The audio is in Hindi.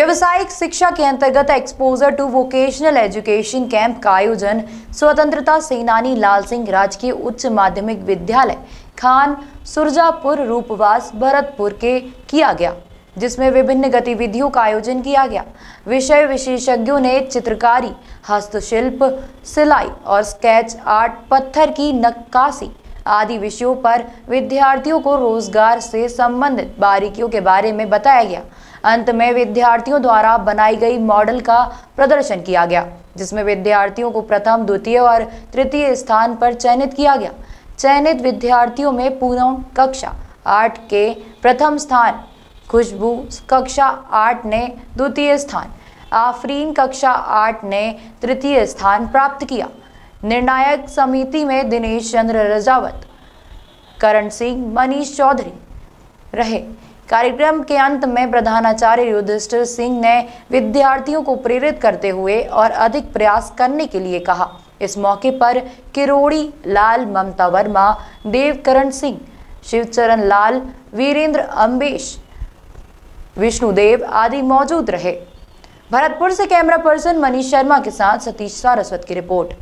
व्यावसायिक शिक्षा के अंतर्गत exposure to vocational education camp का आयोजन स्वतंत्रता सेनानी लाल सिंह राजकीय उच्च माध्यमिक विद्यालय खान सुरजापुर रूपवास भरतपुर के किया गया, जिसमें विभिन्न गतिविधियों का आयोजन किया गया। विषय विशेषज्ञों ने चित्रकारी, हस्तशिल्प, सिलाई और स्केच आर्ट, पत्थर की नक्काशी आदि विषयों पर विद्यार्थियों को रोजगार से संबंधित बारीकियों के बारे में बताया गया। अंत में विद्यार्थियों द्वारा बनाई गई मॉडल का प्रदर्शन किया गया, जिसमें विद्यार्थियों को प्रथम, द्वितीय और तृतीय स्थान पर चयनित किया गया। चयनित विद्यार्थियों में पूरण कक्षा 8 के प्रथम स्थान, खुशबू कक्षा 8 ने द्वितीय स्थान, आफरीन कक्षा 8 ने तृतीय स्थान प्राप्त किया। निर्णायक समिति में दिनेश चंद्र रजावत, करण सिंह, मनीष चौधरी रहे। कार्यक्रम के अंत में प्रधानाचार्य युधिष्ठिर सिंह ने विद्यार्थियों को प्रेरित करते हुए और अधिक प्रयास करने के लिए कहा। इस मौके पर किरोड़ी लाल, ममता वर्मा, देवकरण सिंह, शिवचरण लाल, वीरेंद्र अंबेश, विष्णुदेव आदि मौजूद रहे। भरतपुर से कैमरा पर्सन मनीष शर्मा के साथ सतीश सारस्वत की रिपोर्ट।